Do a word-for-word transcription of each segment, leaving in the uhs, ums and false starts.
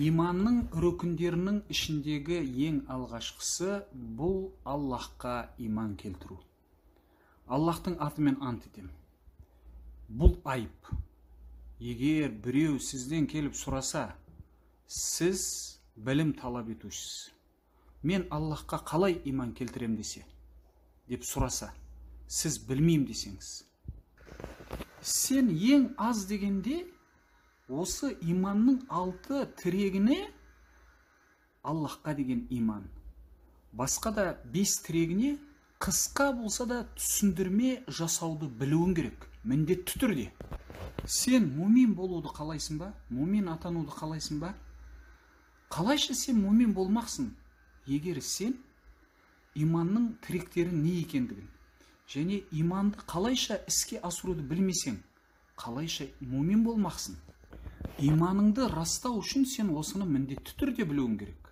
İmanın rükünlerinin içindeki en alğaşqısı bu Allah'a iman keltiru. Allah'tın adımen ant edim. Bu ayıp. Eğer bireu sizden kelip sorasa, siz bilim talap etüsüz. Men Allah'a qalay iman keltirem dese, dep sorasa, siz bilmeyim deseniz. Sen en az degende осы иманның алты тірегіне Аллахқа деген иман. Басқа да бес тірегіне қысқа болса да түсіндірме жасауды білуің керек. Міндетті түрде. Сен мумин болуды қалайсың ба? Мумин атануды қалайсың ба? Қалайша сен мумин болмақсың, егер сен иманның тіректері не екендігін, және иманды қалайша іске асыруды білмесең, қалайша мумин болмақсың? İmanındı rastau üçün sen osını mіндетті түрде білуің керек.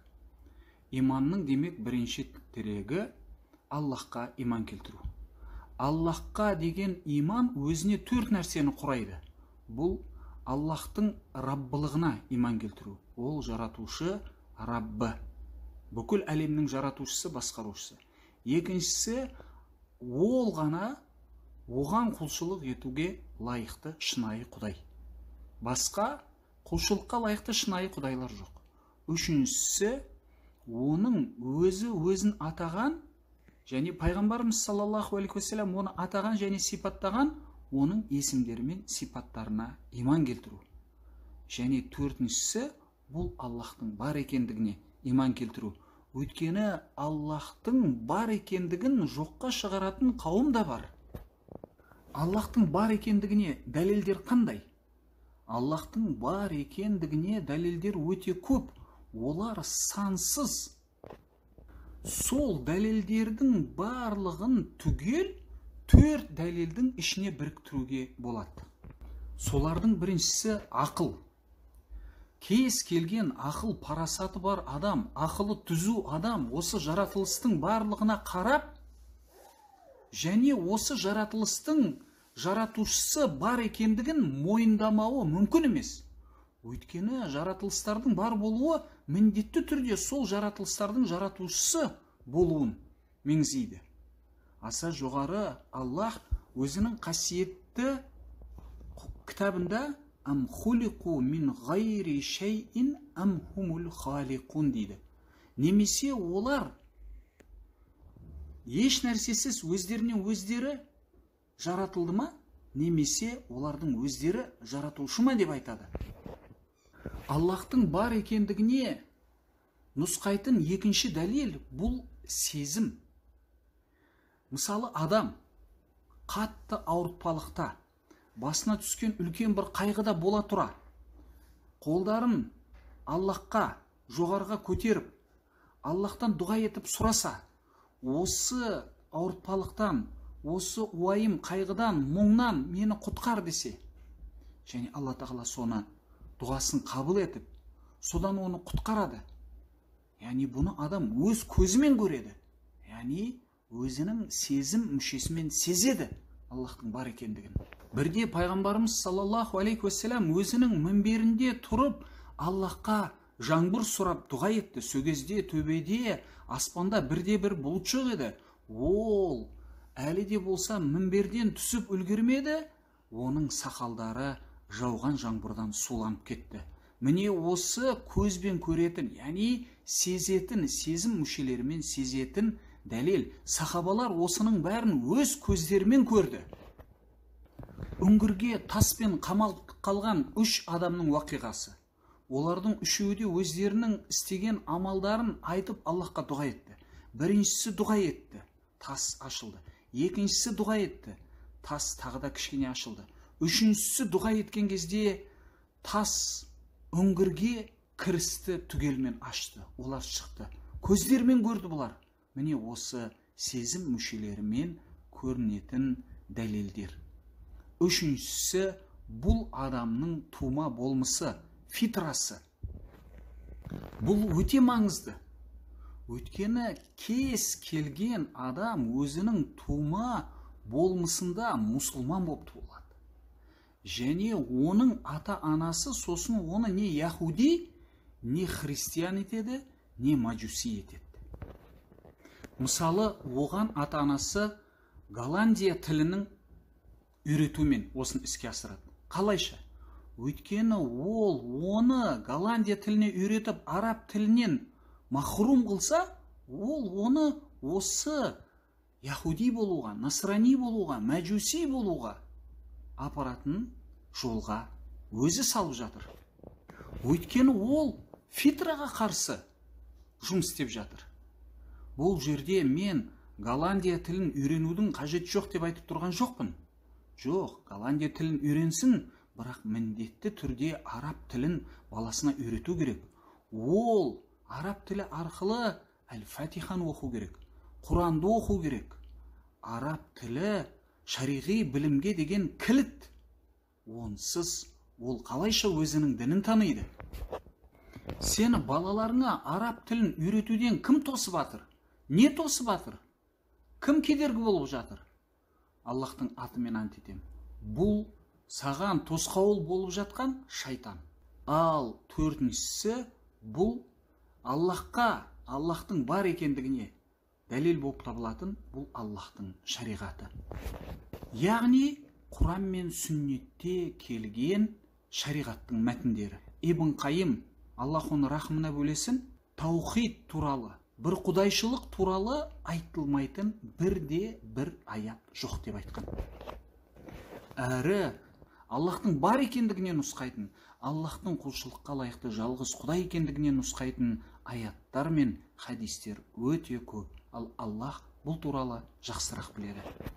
İmanның demek birinci тірегі Allah'a iman келтіру. Allah'a деген iman өзіне төрт нәрсені құрайды. Бұл Allah'tың Rabbılığına iman келтіру. Ол жаратушы Rabbı. Бүкіл әлемнің жаратушысы, басқарушысы. Екіншісі, ол ғана оған құлшылық етуге лайықты шынайы құдай. Басқа құлшылыққа лайықты шынайы құдайлар жоқ. Үшіншісі, оның өзі өзін атаған, және пайғамбарымыз салаллаху алейхи вассалам оны атаған және сипаттаған, оның есімдерімен сипаттарына иман келтіру. Және төртіншісі, бұл Аллахтың бар екендігіне иман келтіру. Өйткені Аллахтың бар екендігін жоққа шығаратын қауым да бар. Аллахтың бар екендігіне дәлелдер қандай? Allah'tın var ekendigine delildir öte köp. Olar sansız. Sol delildirдің barlığın түгел төрт delilдің işine біріктіруге болады. Солардың birincisi ақыл. Кез келген ақыл парасаты бар адам, ақылы түзу адам, осы жаратылыстың барлығына қарап, және осы жаратылыстың жаратушысы бар екендігін мойындамауы мүмкін емес. Өйткені жаратылыстардың бар болуы міндетті түрде сол жаратылыстардың жаратушысы болуын меңзейді. Аса жоғары Аллах өзінің қасиетті кітабында «Әм хулиқу мин ғайри шайин әм хумул халиқун» дейді. Немесе олар еш нәрсесіз өздерінен өздері жаратылды ма, немесе олардың өздері жаратушы ма деп айтады. Аллахтың бар екендігіне нұсқайтын екінші дәлел бұл сезім. Мысалы адам қатты ауыртпалықта, басына түскен үлкен бір қайғыда бола тұра, қолдарын Аллахқа жоғарға көтеріп, Аллахтан дұға етіп сұраса, осы ауыртпалықтан, осы уайым қайғыдан, мұңнан мені құтқар десе, және Алла Тағала соны дұғасын қабыл етіп, содан оны құтқарады. Яғни бұны адам өз көзімен көреді. Яғни өзінің сезім мүшесімен сезеді Аллахтың бар екендігін. Бірде пайғамбарымыз салаллаху алейхи уассалам өзінің мінберінде тұрып, Аллахқа жаңбыр сұрап дұға етті. Сөгезде, төбеде, аспанда бірде-бір бұлт жоқ еді. Ол әлі де болса мінберден түсіп үлгірмеді, оның сақалдары жауған жаңбырдан суланып кетті. Міне осы көзбен көретін, яғни сезетін, сезім мүшелерімен сезетін дәлел. Сахабалар осының бәрін өз көздерімен көрді. Үңгірге таспен қамалып қалған үш адамның уақиғасы. Олардың үшеуі де өздерінің істеген амалдарын айтып Аллахқа дұға етті. Біріншісі дұға етті, тас ашылды. Екіншісі дұға етті, тас тағы да кішкене ашылды. Үшіншісі дұға еткен кезде тас үңгірге кірісті, түгелмен ашты. Олар шықты. Көздермен көрді бұлар. Міне осы сезім мүшелерімен көрінетін дәлелдер. Үшіншісі бұл адамның тума болмысы, фитрасы. Бұл өте маңызды. Өйткені кез келген адам өзінің тума болмысында мұсылман бопты болады. Және оның ата-анасы сосын оны не яхуди, ne Hristiyanitede, ne Majusiyetede. Мысалы, оған ата-анасы Голландия тілінің үйретумен осын іске асырады. Қалайша? Өйткені ол оны Голландия тіліне үйретіп, араб тілінен махрум қылса, ол оны осы яхуди болуға, насрани болуға, мәжуси болуға апаратын жолға өзі салып жатыр. Өйткені ол фитраға қарсы жұмыс істеп жатыр. Бұл жерде мен Голландия тілін үйренудің қажет жоқ деп айтып тұрған жоқпын. Жоқ, Голландия тілін үйренсін, бірақ міндетті түрде араб тілін баласына үйрету керек. Ол араб тілі арқылы Әл-Фатиханы оқу керек, Құранды оқу керек. Араб тілі шариғи білімге деген кілт. Онсыз ол қалайша өзінің дінін таниды? Сені балаларыңа араб тілін үйретуден кім тосып жатыр? Не тосып жатыр? Кім кедергі болып жатыр? Аллахтың атымен ант етем. Бұл саған тосқауыл болып жатқан шайтан. Ал төртіншісі бұл Аллахқа, Аллахтың бар екендігіне дәлел болып табылатын бұл Аллахтың шариғаты. Яғни Құран мен сүннетте келген шариғаттың мәтіндері. Ибн Қайым, Аллах оны рахымына бөлесін, Таухид туралы, бір құдайшылық туралы айтылмайтын бірде бір аят жоқ деп айтқан. Әрі, Аллахтың бар екендігіне нұсқайтын, Аллахтың құлшылыққа лайықты жалғыз құдай екендігіне нұсқайтын аяттар мен хадистер өте көп. Ал Аллах бұл туралы жақсырақ біледі.